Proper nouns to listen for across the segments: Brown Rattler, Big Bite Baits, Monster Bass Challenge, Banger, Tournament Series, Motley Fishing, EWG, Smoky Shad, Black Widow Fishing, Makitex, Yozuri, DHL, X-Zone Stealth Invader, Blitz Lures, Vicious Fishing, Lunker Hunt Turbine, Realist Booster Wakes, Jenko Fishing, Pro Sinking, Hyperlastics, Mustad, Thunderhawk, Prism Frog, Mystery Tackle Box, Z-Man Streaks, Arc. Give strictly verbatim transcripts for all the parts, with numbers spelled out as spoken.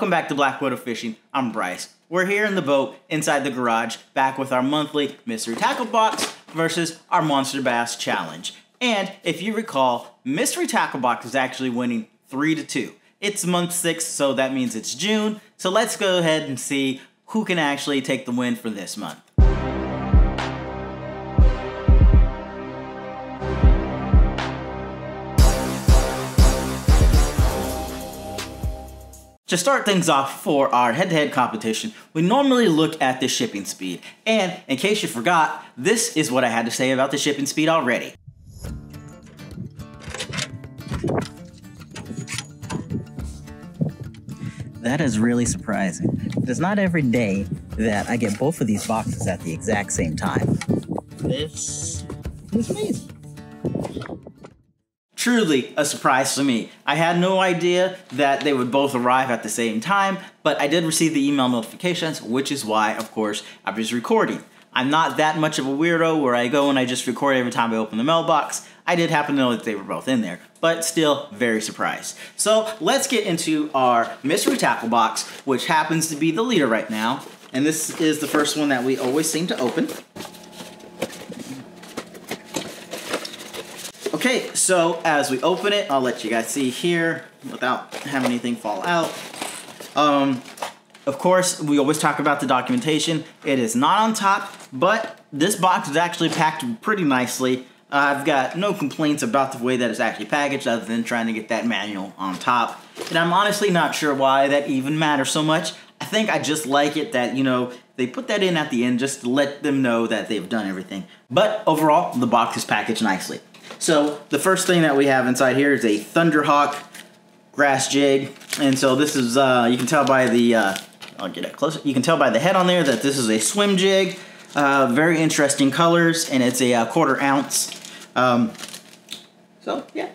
Welcome back to Black Widow Fishing, I'm Bryce. We're here in the boat, inside the garage, back with our monthly Mystery Tackle Box versus our Monster Bass Challenge. And if you recall, Mystery Tackle Box is actually winning three to two. It's month six, so that means it's June. So let's go ahead and see who can actually take the win for this month. To start things off for our head-to-head competition, we normally look at the shipping speed. And in case you forgot, this is what I had to say about the shipping speed already. That is really surprising. It is not every day that I get both of these boxes at the exact same time. This is amazing. Truly a surprise to me. I had no idea that they would both arrive at the same time, but I did receive the email notifications, which is why, of course, I was recording. I'm not that much of a weirdo where I go and I just record every time I open the mailbox. I did happen to know that they were both in there, but still very surprised. So let's get into our Mystery Tackle Box, which happens to be the leader right now. And this is the first one that we always seem to open. Okay, so as we open it, I'll let you guys see here without having anything fall out. Um, of course, we always talk about the documentation. It is not on top, but this box is actually packed pretty nicely. Uh, I've got no complaints about the way that it's actually packaged other than trying to get that manual on top. And I'm honestly not sure why that even matters so much. I think I just like it that, you know, they put that in at the end just to let them know that they've done everything. But overall, the box is packaged nicely. So the first thing that we have inside here is a Thunderhawk grass jig. And so this is, uh, you can tell by the, uh, I'll get it closer. You can tell by the head on there that this is a swim jig. Uh, very interesting colors, and it's a uh, quarter ounce. Um, so yeah,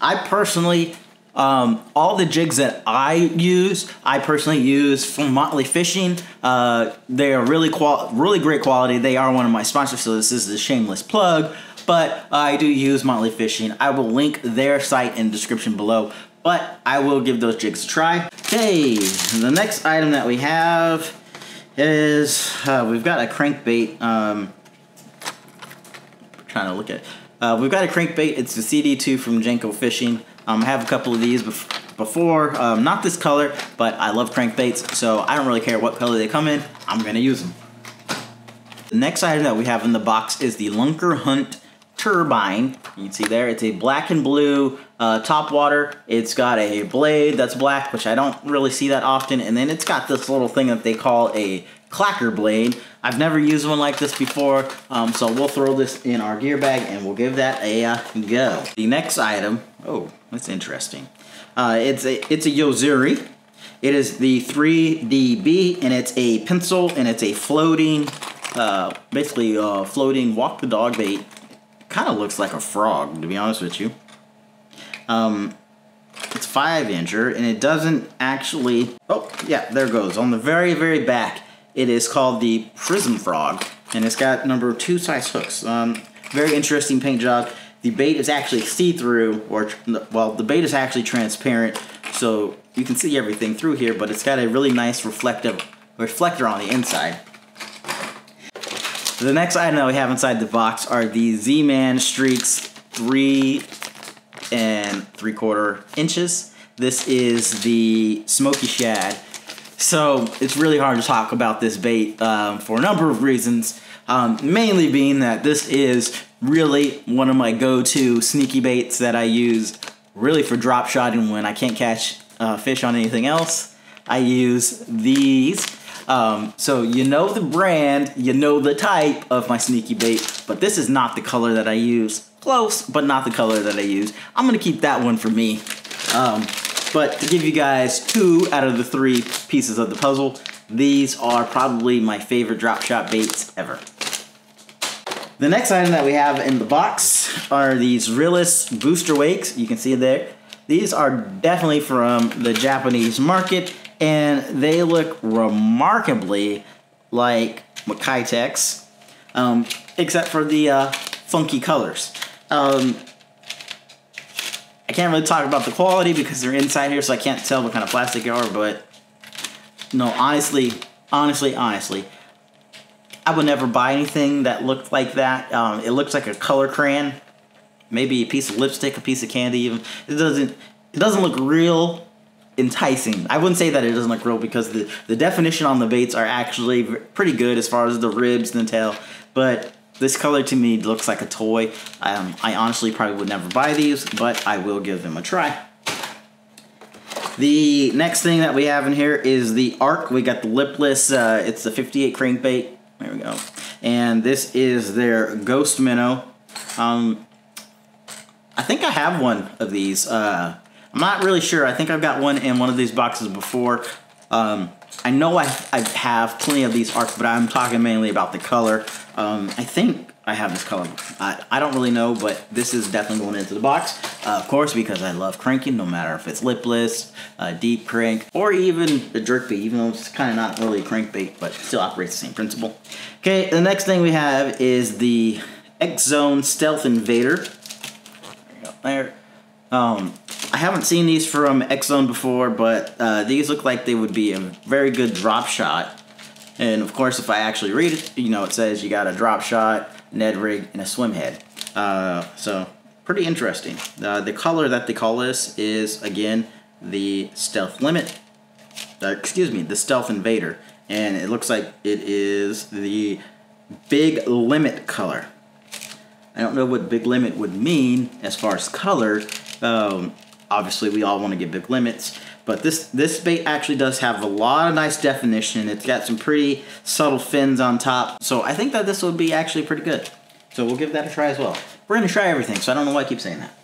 I personally, um, all the jigs that I use, I personally use from Motley Fishing. Uh, they are really, qual really great quality. They are one of my sponsors, so this is a shameless plug. But uh, I do use Motley Fishing. I will link their site in the description below, but I will give those jigs a try. Okay, the next item that we have is, uh, we've got a crankbait. Um, I'm trying to look at it. Uh, we've got a crankbait. It's the C D two from Jenko Fishing. Um, I have a couple of these bef before, um, not this color, but I love crankbaits, so I don't really care what color they come in. I'm gonna use them. The next item that we have in the box is the Lunker Hunt Turbine. You can see there, it's a black and blue uh, topwater. It's got a blade that's black, which I don't really see that often. And then it's got this little thing that they call a clacker blade. I've never used one like this before, um, so we'll throw this in our gear bag and we'll give that a uh, go. The next item, oh, that's interesting. Uh, it's a it's a Yozuri. It is the three D B, and it's a pencil, and it's a floating, uh, basically uh, floating walk the dog bait. Kind of looks like a frog, to be honest with you. Um, it's five incher, and it doesn't actually... Oh, yeah, there it goes. On the very, very back, it is called the Prism Frog, and it's got number two size hooks. Um, very interesting paint job. The bait is actually see-through, or, well, the bait is actually transparent, so you can see everything through here, but it's got a really nice reflective reflector on the inside. The next item that we have inside the box are the Z-Man Streaks three and three quarter inches. This is the Smoky Shad. So it's really hard to talk about this bait um, for a number of reasons, um, mainly being that this is really one of my go-to sneaky baits that I use really for drop shotting when I can't catch uh, fish on anything else. I use these. Um, so you know the brand, you know the type of my sneaky bait, but this is not the color that I use. Close, but not the color that I use. I'm gonna keep that one for me. Um, but to give you guys two out of the three pieces of the puzzle, these are probably my favorite drop shot baits ever. The next item that we have in the box are these Realist Booster Wakes. You can see there. These are definitely from the Japanese market. And they look remarkably like Makitex, um, except for the uh, funky colors. Um, I can't really talk about the quality because they're inside here, so I can't tell what kind of plastic they are, but No, honestly, honestly, honestly, I would never buy anything that looked like that. Um, it looks like a color crayon, maybe a piece of lipstick, a piece of candy. Even it doesn't. It doesn't look real enticing. I wouldn't say that it doesn't look real because the the definition on the baits are actually pretty good as far as the ribs and the tail. But this color to me looks like a toy. Um, I honestly probably would never buy these, but I will give them a try. The next thing that we have in here is the Arc. We got the lipless, uh, it's the fifty-eight crankbait. There we go. And this is their Ghost Minnow. Um, I think I have one of these. Uh, I'm not really sure. I think I've got one in one of these boxes before. Um, I know I, I have plenty of these Arcs, but I'm talking mainly about the color. Um, I think I have this color. I, I don't really know, but this is definitely going into the box. Uh, of course, because I love cranking, no matter if it's lipless, uh, deep crank, or even the jerk bait, even though it's kind of not really a crankbait, but still operates the same principle. Okay, the next thing we have is the X-Zone Stealth Invader. There we go, there. Um, I haven't seen these from X-Zone before, but uh, these look like they would be a very good drop shot. And of course, if I actually read it, you know, it says you got a drop shot, Ned rig, and a swim head. Uh, so pretty interesting. Uh, the color that they call this is, again, the Stealth Limit. Uh, excuse me, the Stealth Invader. And it looks like it is the Big Limit color. I don't know what Big Limit would mean as far as color. Um, obviously, we all want to get big limits. But this, this bait actually does have a lot of nice definition. It's got some pretty subtle fins on top. So I think that this would be actually pretty good. So we'll give that a try as well. We're gonna try everything, so I don't know why I keep saying that.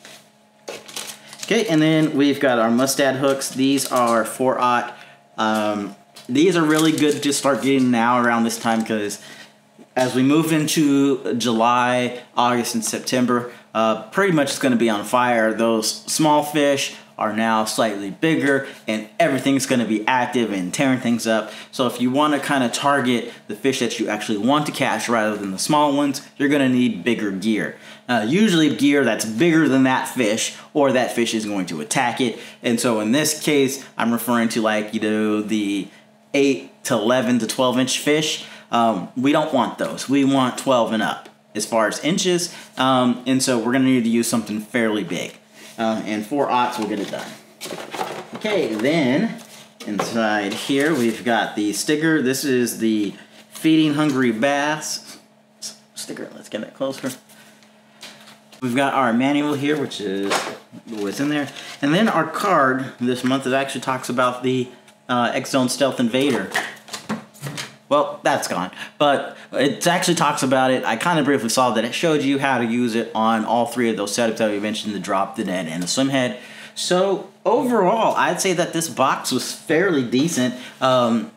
Okay, and then we've got our Mustad hooks. These are four aught. Um, these are really good to start getting now around this time because as we move into July, August, and September, uh, pretty much it's gonna be on fire. Those small fish are now slightly bigger and everything's gonna be active and tearing things up. So if you wanna kinda target the fish that you actually want to catch rather than the small ones, you're gonna need bigger gear. Uh, usually gear that's bigger than that fish or that fish is going to attack it. And so in this case, I'm referring to like, you know, the eight to eleven to twelve inch fish. Um, we don't want those, we want twelve and up as far as inches. Um, and so we're gonna need to use something fairly big. Uh, and four aughts will get it done. Okay, then inside here we've got the sticker. This is the Feeding Hungry Bass sticker. Let's get that closer. We've got our manual here, which is what's in there. And then our card this month, it actually talks about the uh, X-Zone Stealth Invader. Well, that's gone, but it actually talks about it. I kind of briefly saw that it showed you how to use it on all three of those setups that we mentioned, the drop, the net, and the swim head. So overall, I'd say that this box was fairly decent. Um,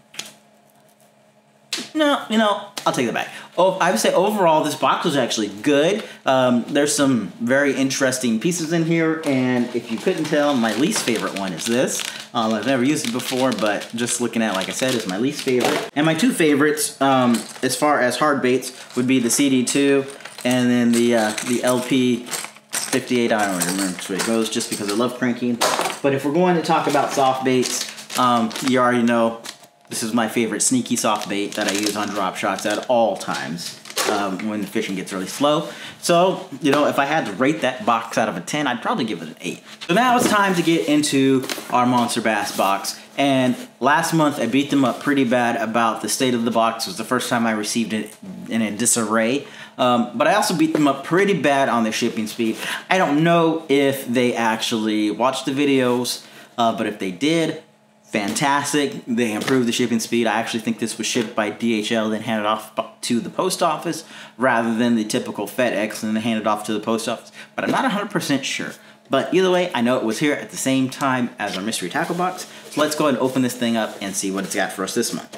no, you know, I'll take that back. Oh, I would say overall, this box was actually good. Um, there's some very interesting pieces in here, and if you couldn't tell, my least favorite one is this. Um, I've never used it before, but just looking at it, like I said, is my least favorite. And my two favorites, um, as far as hard baits, would be the C D two and then the uh, the L P fifty-eight. I don't remember which way it goes, just because I love cranking. But if we're going to talk about soft baits, um, you already know. This is my favorite sneaky soft bait that I use on drop shots at all times um, when the fishing gets really slow. So, you know, if I had to rate that box out of a ten, I'd probably give it an eight. So now it's time to get into our Monster Bass box. And last month I beat them up pretty bad about the state of the box. It was the first time I received it in a disarray. Um, but I also beat them up pretty bad on their shipping speed. I don't know if they actually watched the videos, uh, but if they did, fantastic. They improved the shipping speed. I actually think this was shipped by D H L, then handed off to the post office rather than the typical FedEx and then handed off to the post office. But I'm not one hundred percent sure. But either way, I know it was here at the same time as our mystery tackle box. So let's go ahead and open this thing up and see what it's got for us this month.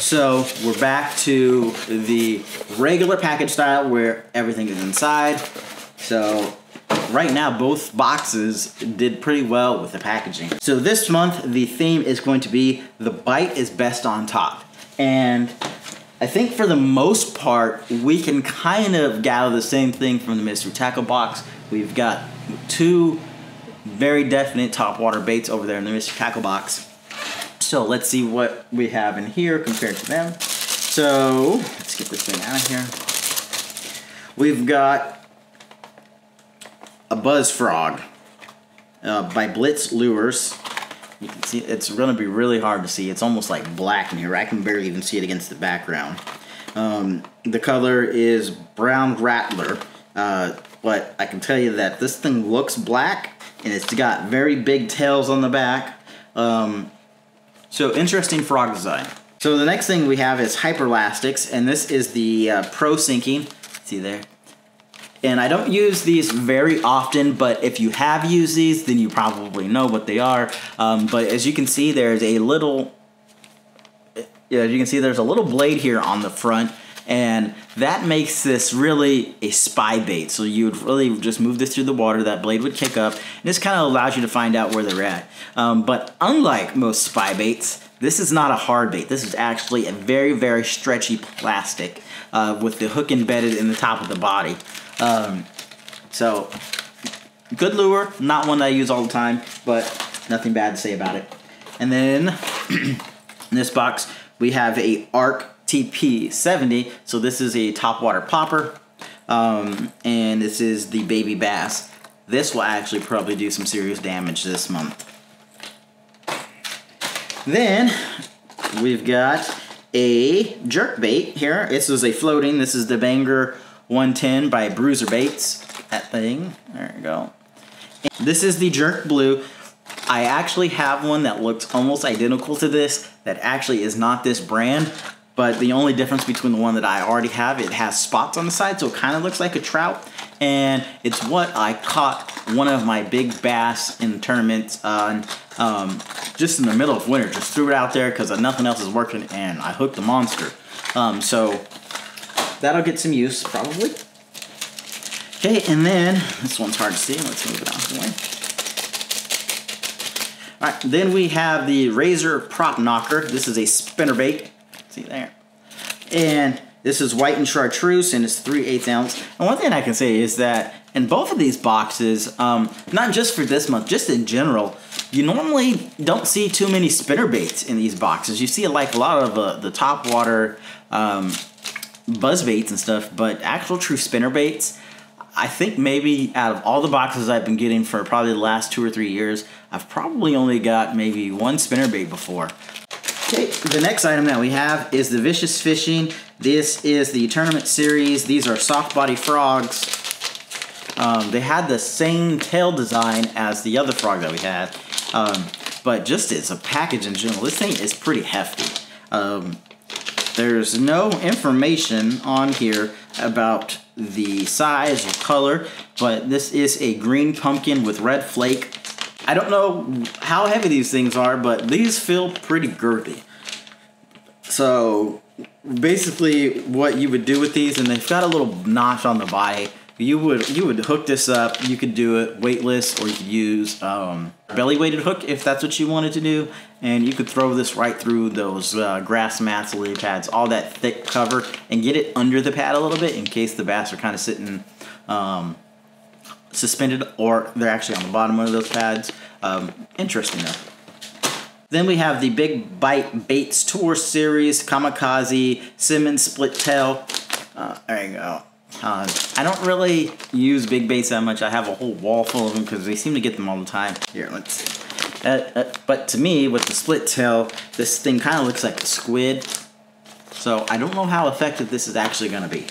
So we're back to the regular package style where everything is inside. So right now, both boxes did pretty well with the packaging. So this month, the theme is going to be the bite is best on top. And I think for the most part, we can kind of gather the same thing from the mystery tackle box. We've got two very definite top water baits over there in the mystery tackle box. So let's see what we have in here compared to them. So let's get this thing out of here. We've got a Buzz Frog uh, by Blitz Lures. You can see it's going to be really hard to see. It's almost like black in here. I can barely even see it against the background. Um, the color is Brown Rattler, uh, but I can tell you that this thing looks black, and it's got very big tails on the back. Um, so interesting frog design. So the next thing we have is Hyperlastics, and this is the uh, Pro Sinking. See there? And I don't use these very often, but if you have used these, then you probably know what they are. Um, but as you can see, there's a little, as you can see, there's a little blade here on the front, and that makes this really a spy bait. So you would really just move this through the water, that blade would kick up, and this kind of allows you to find out where they're at. Um, but unlike most spy baits, this is not a hard bait. This is actually a very, very stretchy plastic uh, with the hook embedded in the top of the body. Um, so good lure, not one that I use all the time, but nothing bad to say about it. And then in this box, we have a Arc T P seventy. So this is a topwater popper. Um, and this is the baby bass. This will actually probably do some serious damage this month. Then we've got a jerkbait here. This is a floating, this is the Banger one ten by Bruiser Baits. That thing. There we go. And this is the Jerk Blue. I actually have one that looks almost identical to this that actually is not this brand, but the only difference between the one that I already have, it has spots on the side, so it kind of looks like a trout, and it's what I caught one of my big bass in tournaments on, um, just in the middle of winter. Just threw it out there because nothing else is working, and I hooked the monster. Um, so that'll get some use, probably. Okay, and then, this one's hard to see. Let's move it out of the way. All right, then we have the Razor Prop Knocker. This is a spinnerbait. See there. And this is white and chartreuse, and it's three eighths ounce. And one thing I can say is that in both of these boxes, um, not just for this month, just in general, you normally don't see too many spinnerbaits in these boxes. You see like a lot of uh, the topwater um, buzz baits and stuff, but actual true spinner baits, I think maybe out of all the boxes I've been getting for probably the last two or three years, I've probably only got maybe one spinner bait before. Okay, the next item that we have is the Vicious Fishing. This is the Tournament Series. These are soft body frogs. Um, they had the same tail design as the other frog that we had, um, but just as a package in general, this thing is pretty hefty. Um, There's no information on here about the size or color, but this is a green pumpkin with red flake. I don't know how heavy these things are, but these feel pretty girthy. So basically what you would do with these, and they've got a little notch on the body, you would you would hook this up. You could do it weightless, or you could use um, a belly weighted hook if that's what you wanted to do, and you could throw this right through those uh, grass mats, lily pads, all that thick cover, and get it under the pad a little bit in case the bass are kind of sitting um, suspended, or they're actually on the bottom of those pads. Um, interesting though. Then we have the Big Bite Baits Tour Series Kamikaze Simmons Split Tail. Uh, there you go. Uh, I don't really use big baits that much. I have a whole wall full of them because they seem to get them all the time. Here, let's see. Uh, uh, but to me, with the split tail, this thing kind of looks like a squid. So I don't know how effective this is actually going to be.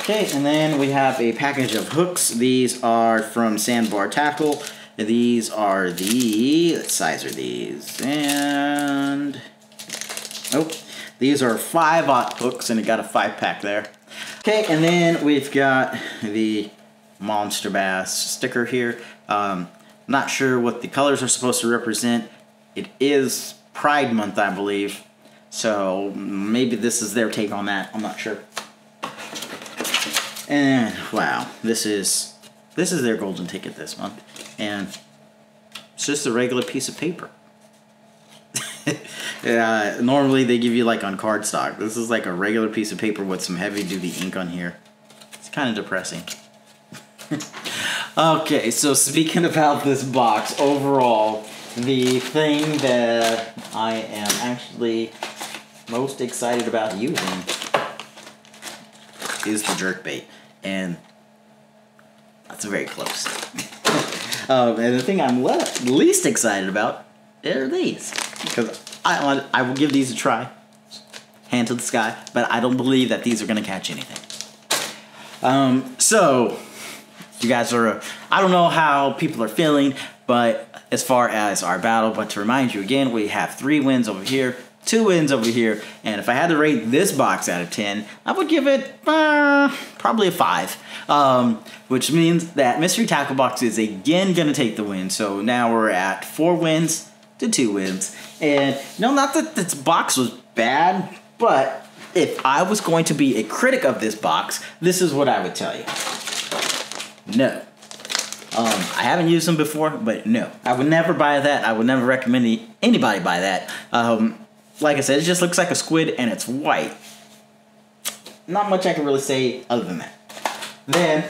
Okay, and then we have a package of hooks. These are from Sandbar Tackle. These are the... What size are these? And... Oh, these are five aught hooks, and it got a five pack there. Okay, and then we've got the Monster Bass sticker here. Um, not sure what the colors are supposed to represent. It is Pride Month, I believe. So maybe this is their take on that. I'm not sure. And wow, this is this is their golden ticket this month. And it's just a regular piece of paper. Uh, normally they give you like on cardstock. This is like a regular piece of paper with some heavy duty ink on here. It's kind of depressing. Okay, so speaking about this box overall, the thing that I am actually most excited about using is the jerkbait, and that's very close. um, and the thing I'm le least excited about are these, because I, I will give these a try, hand to the sky, but I don't believe that these are going to catch anything. Um, so, you guys are, I don't know how people are feeling, but as far as our battle, but to remind you again, we have three wins over here, two wins over here, and if I had to rate this box out of ten, I would give it uh, probably a five, um, which means that Mystery Tackle Box is again going to take the win, so now we're at four wins to two wins, and no, not that this box was bad, but if I was going to be a critic of this box, this is what I would tell you. No. Um, I haven't used them before, but no. I would never buy that. I would never recommend any, anybody buy that. Um, like I said, it just looks like a squid and it's white. Not much I can really say other than that. Then,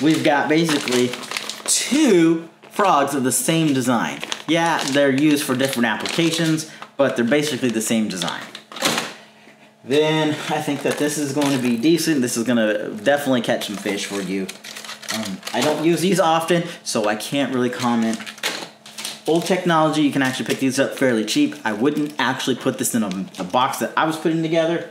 we've got basically two frogs of the same design. Yeah, they're used for different applications, but they're basically the same design. Then I think that this is going to be decent. This is going to definitely catch some fish for you. Um, I don't use these often, so I can't really comment. Old technology, you can actually pick these up fairly cheap. I wouldn't actually put this in a, a box that I was putting together.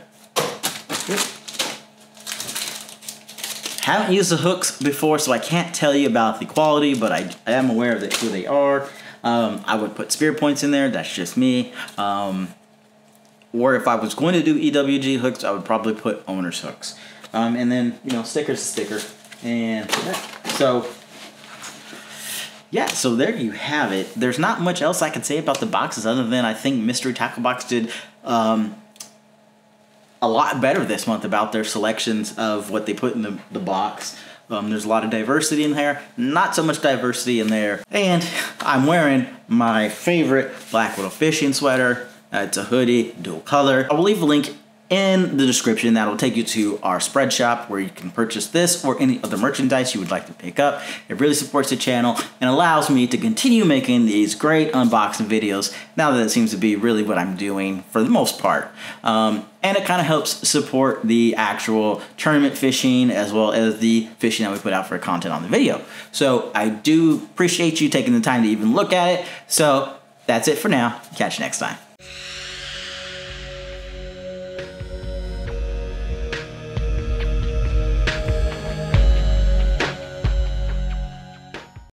Haven't used the hooks before, so I can't tell you about the quality, but I, I am aware of who they are. Um, I would put spear points in there. That's just me. Um... Or if I was going to do E W G hooks, I would probably put owner's hooks. Um, and then, you know, sticker's a sticker. And so, yeah, so there you have it. There's not much else I can say about the boxes other than I think Mystery Tackle Box did um, a lot better this month about their selections of what they put in the, the box. Um, there's a lot of diversity in there. Not so much diversity in there. And I'm wearing my favorite Black Widow Fishing sweater. Uh, it's a hoodie, dual color. I will leave a link in the description that'll take you to our spread shop where you can purchase this or any other merchandise you would like to pick up. It really supports the channel and allows me to continue making these great unboxing videos now that it seems to be really what I'm doing for the most part. Um, and it kind of helps support the actual tournament fishing as well as the fishing that we put out for content on the video. So I do appreciate you taking the time to even look at it. So that's it for now. Catch you next time.